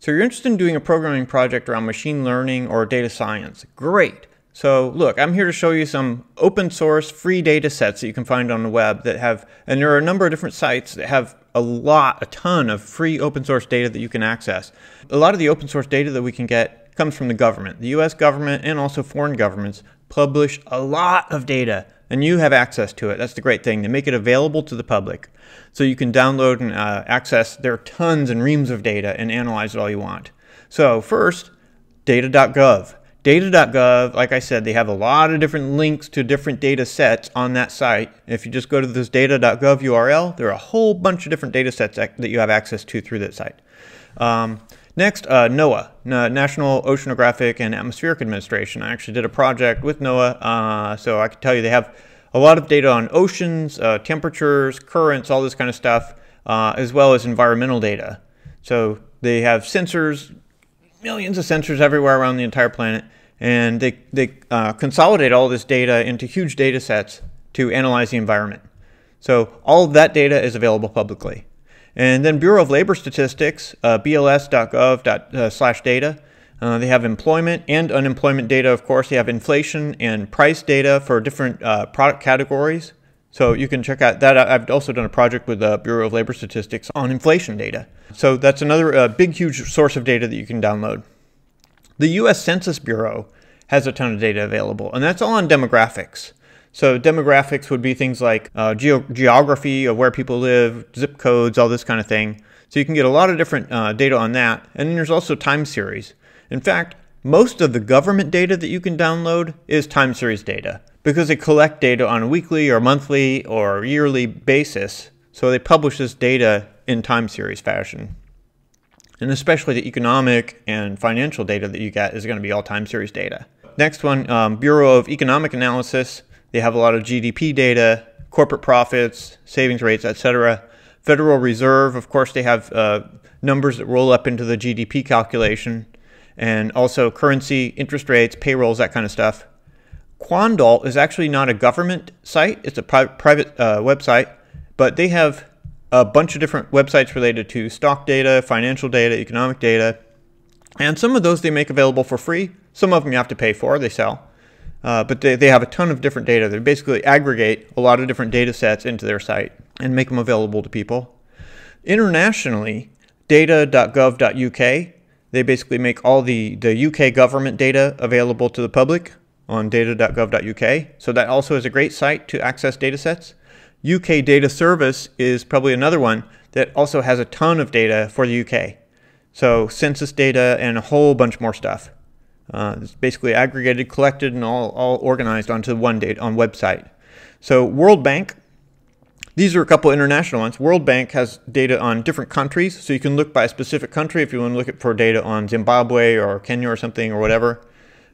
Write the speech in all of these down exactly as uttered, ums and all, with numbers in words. So you're interested in doing a programming project around machine learning or data science. Great. So look, I'm here to show you some open source free data sets that you can find on the web that have, and there are a number of different sites that have a lot, a ton of free open source data that you can access. A lot of the open source data that we can get comes from the government. The U S government and also foreign governments publish a lot of data, and you have access to it. That's the great thing. They make it available to the public. So you can download and uh, access their tons and reams of data and analyze it all you want. So first, data dot gov. data dot gov, like I said, they have a lot of different links to different data sets on that site. If you just go to this data dot gov U R L, there are a whole bunch of different data sets that you have access to through that site. Um, Next, uh, NOAA, National Oceanographic and Atmospheric Administration. I actually did a project with NOAA, uh, so I can tell you they have a lot of data on oceans, uh, temperatures, currents, all this kind of stuff, uh, as well as environmental data. So they have sensors, millions of sensors everywhere around the entire planet, and they, they uh, consolidate all this data into huge data sets to analyze the environment. So all of that data is available publicly. And then Bureau of Labor Statistics, uh, B L S dot gov slash data. Uh, they have employment and unemployment data, of course. They have inflation and price data for different uh, product categories. So you can check out that. I've also done a project with the uh, Bureau of Labor Statistics on inflation data. So that's another uh, big, huge source of data that you can download. The U S Census Bureau has a ton of data available, and that's all on demographics. So demographics would be things like uh, ge geography of where people live, zip codes, all this kind of thing. So you can get a lot of different uh, data on that. And then there's also time series. In fact, most of the government data that you can download is time series data because they collect data on a weekly or monthly or yearly basis. So they publish this data in time series fashion. And especially the economic and financial data that you get is going to be all time series data. Next one, um, Bureau of Economic Analysis. They have a lot of G D P data, corporate profits, savings rates, et cetera. Federal Reserve, of course, they have uh, numbers that roll up into the G D P calculation, and also currency, interest rates, payrolls, that kind of stuff. Quandl is actually not a government site. It's a pri private uh, website, but they have a bunch of different websites related to stock data, financial data, economic data, and some of those they make available for free. Some of them you have to pay for, they sell. Uh, but they, they have a ton of different data. They basically aggregate a lot of different data sets into their site and make them available to people. Internationally, data dot gov dot U K, they basically make all the, the U K government data available to the public on data dot gov dot U K. So that also is a great site to access data sets. U K Data Service is probably another one that also has a ton of data for the U K. So census data and a whole bunch more stuff. Uh, it's basically aggregated, collected, and all, all organized onto one data on website. So World Bank, these are a couple international ones. World Bank has data on different countries, so you can look by a specific country if you want to look for data on Zimbabwe or Kenya or something or whatever.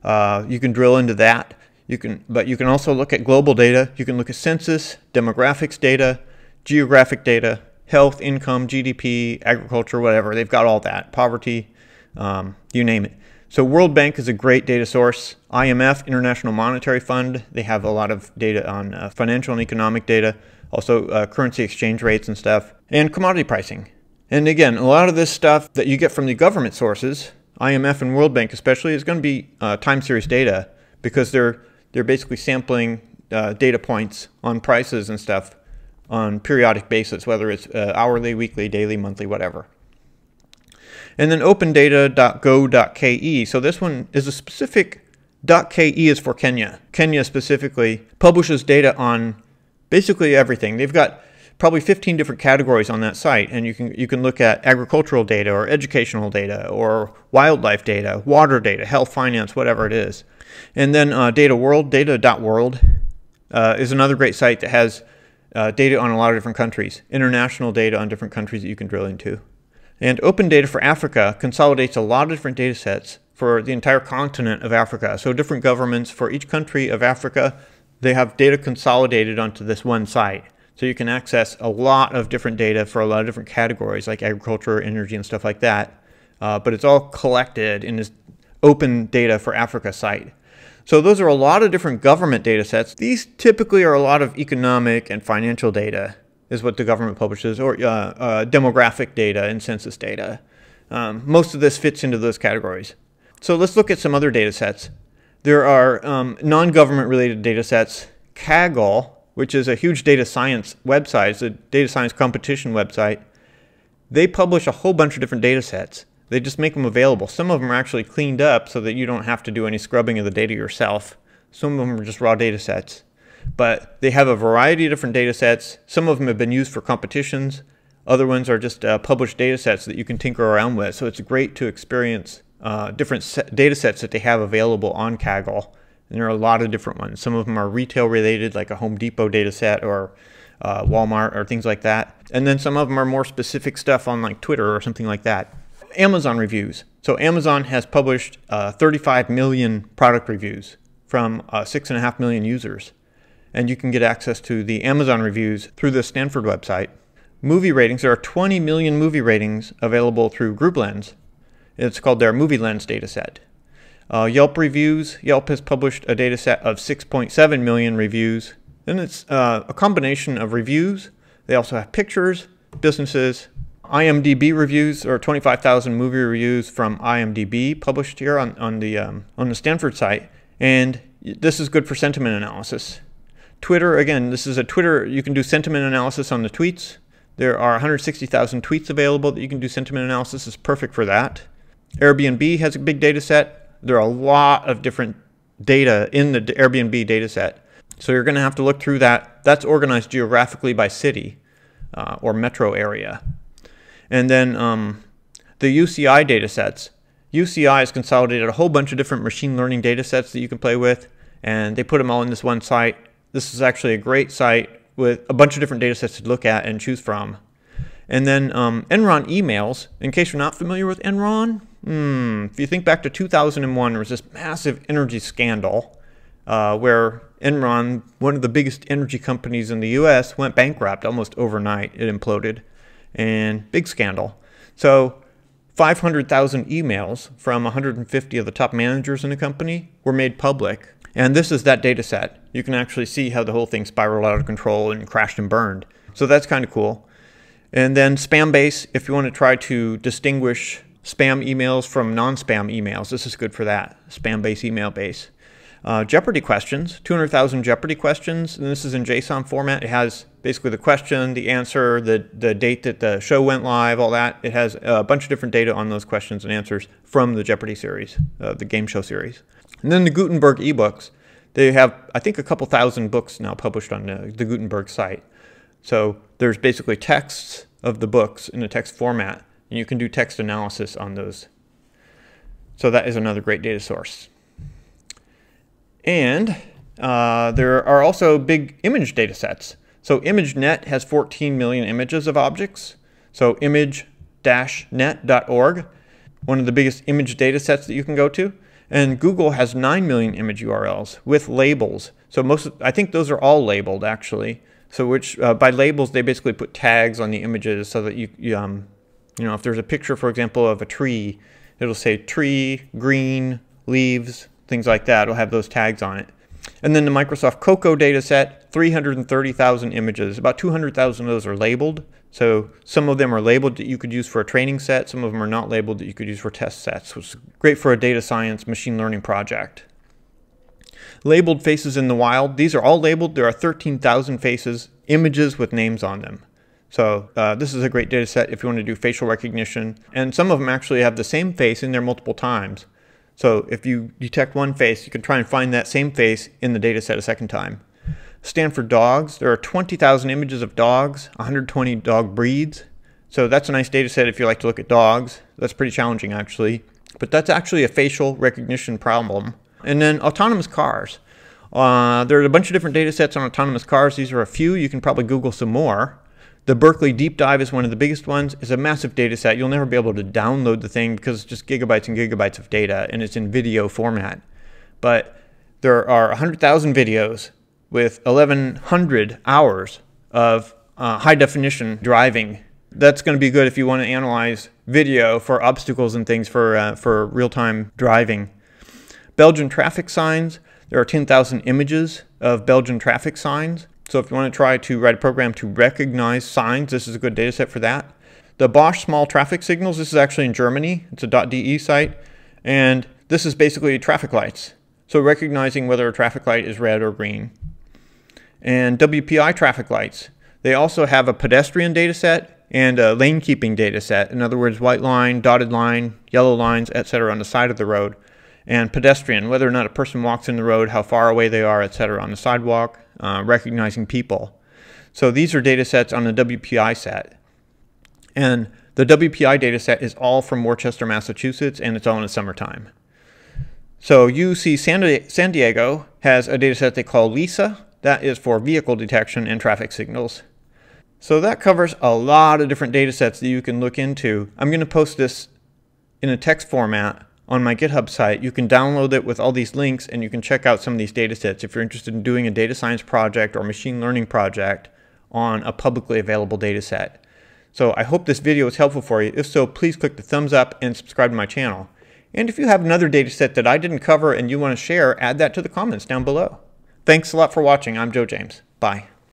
Uh, you can drill into that. You can, but you can also look at global data. You can look at census, demographics data, geographic data, health, income, G D P, agriculture, whatever. They've got all that. Poverty, um, you name it. So World Bank is a great data source. I M F, International Monetary Fund, they have a lot of data on uh, financial and economic data, also uh, currency exchange rates and stuff, and commodity pricing. And again, a lot of this stuff that you get from the government sources, I M F and World Bank especially, is going to be uh, time series data because they're, they're basically sampling uh, data points on prices and stuff on periodic basis, whether it's uh, hourly, weekly, daily, monthly, whatever. And then open data dot go dot K E. So this one is a specific .ke is for Kenya. Kenya specifically publishes data on basically everything. They've got probably fifteen different categories on that site, and you can you can look at agricultural data or educational data or wildlife data, water data, health, finance, whatever it is. And then uh, data world, data dot world uh, is another great site that has uh, data on a lot of different countries, international data on different countries that you can drill into. And Open Data for Africa consolidates a lot of different data sets for the entire continent of Africa. So different governments for each country of Africa, they have data consolidated onto this one site. So you can access a lot of different data for a lot of different categories like agriculture, energy, and stuff like that. Uh, but it's all collected in this Open Data for Africa site. So those are a lot of different government data sets. These typically are a lot of economic and financial data, is what the government publishes, or uh, uh, demographic data and census data. Um, most of this fits into those categories. So let's look at some other data sets. There are um, non-government related data sets. Kaggle, which is a huge data science website, it's a data science competition website. They publish a whole bunch of different data sets. They just make them available. Some of them are actually cleaned up so that you don't have to do any scrubbing of the data yourself. Some of them are just raw data sets. But they have a variety of different data sets. Some of them have been used for competitions. Other ones are just uh, published data sets that you can tinker around with. So it's great to experience uh, different set data sets that they have available on Kaggle. And there are a lot of different ones. Some of them are retail related, like a Home Depot data set or uh, Walmart or things like that. And then some of them are more specific stuff on like Twitter or something like that. Amazon reviews. So Amazon has published uh, thirty-five million product reviews from uh, six and a half million users. And you can get access to the Amazon reviews through the Stanford website. Movie ratings, there are twenty million movie ratings available through GroupLens. It's called their Movie Lens data set. Uh, Yelp reviews, Yelp has published a data set of six point seven million reviews. And it's uh, a combination of reviews. They also have pictures, businesses. I M D B reviews, or twenty-five thousand movie reviews from I M D B published here on, on, the, um, on the Stanford site. And this is good for sentiment analysis. Twitter, again, this is a Twitter, you can do sentiment analysis on the tweets. There are one hundred sixty thousand tweets available that you can do sentiment analysis. It's perfect for that. Airbnb has a big data set. There are a lot of different data in the Airbnb data set. So you're going to have to look through that. That's organized geographically by city uh, or metro area. And then um, the U C I data sets. U C I has consolidated a whole bunch of different machine learning data sets that you can play with. And they put them all in this one site. This is actually a great site with a bunch of different data sets to look at and choose from. And then um, Enron emails, in case you're not familiar with Enron, hmm, if you think back to two thousand one, there was this massive energy scandal uh, where Enron, one of the biggest energy companies in the U S, went bankrupt almost overnight. It imploded, and big scandal. So five hundred thousand emails from one hundred fifty of the top managers in the company were made public. And this is that data set. You can actually see how the whole thing spiraled out of control and crashed and burned. So that's kind of cool. And then Spambase, if you want to try to distinguish spam emails from non-spam emails, this is good for that. Spambase email base. Uh, Jeopardy questions, two hundred thousand Jeopardy questions. And this is in JSON format. It has basically the question, the answer, the, the date that the show went live, all that. It has a bunch of different data on those questions and answers from the Jeopardy series, uh, the game show series. And then the Gutenberg ebooks, they have, I think, a couple thousand books now published on the, the Gutenberg site. So there's basically texts of the books in a text format, and you can do text analysis on those. So that is another great data source. And uh, there are also big image data sets. So ImageNet has fourteen million images of objects. So image dash net dot org, one of the biggest image data sets that you can go to. And Google has nine million image U R Ls with labels. So most, of, I think those are all labeled actually. So which uh, by labels, they basically put tags on the images so that you, you, um, you know, if there's a picture, for example, of a tree, it'll say tree, green, leaves, things like that. It'll have those tags on it. And then the Microsoft Cocoa data set, three hundred thirty thousand images. About two hundred thousand of those are labeled. So some of them are labeled that you could use for a training set. Some of them are not labeled that you could use for test sets, which is great for a data science machine learning project. Labeled faces in the wild. These are all labeled. There are thirteen thousand faces, images with names on them. So uh, this is a great data set if you want to do facial recognition. And some of them actually have the same face in there multiple times. So if you detect one face, you can try and find that same face in the data set a second time. Stanford dogs, there are twenty thousand images of dogs, one hundred twenty dog breeds. So that's a nice data set if you like to look at dogs. That's pretty challenging actually, but that's actually a facial recognition problem. And then autonomous cars. Uh, there are a bunch of different data sets on autonomous cars. These are a few, you can probably Google some more. The Berkeley Deep Dive is one of the biggest ones. It's a massive data set. You'll never be able to download the thing because it's just gigabytes and gigabytes of data and it's in video format. But there are one hundred thousand videos with eleven hundred hours of uh, high definition driving. That's going to be good if you want to analyze video for obstacles and things for, uh, for real-time driving. Belgian traffic signs. There are ten thousand images of Belgian traffic signs. So if you want to try to write a program to recognize signs, this is a good data set for that. The Bosch small traffic signals, this is actually in Germany. It's a .de site. And this is basically traffic lights. So recognizing whether a traffic light is red or green. And W P I traffic lights. They also have a pedestrian data set and a lane keeping data set. In other words, white line, dotted line, yellow lines, et cetera on the side of the road. And pedestrian, whether or not a person walks in the road, how far away they are, et cetera on the sidewalk, uh, recognizing people. So these are data sets on the W P I set. And the W P I data set is all from Worcester, Massachusetts, and it's all in the summertime. So U C San Diego has a data set they call LISA. That is for vehicle detection and traffic signals. So that covers a lot of different data sets that you can look into. I'm going to post this in a text format on my GitHub site. You can download it with all these links, and you can check out some of these data sets if you're interested in doing a data science project or machine learning project on a publicly available data set. So I hope this video was helpful for you. If so, please click the thumbs up and subscribe to my channel. And if you have another data set that I didn't cover and you want to share, add that to the comments down below. Thanks a lot for watching. I'm Joe James. Bye.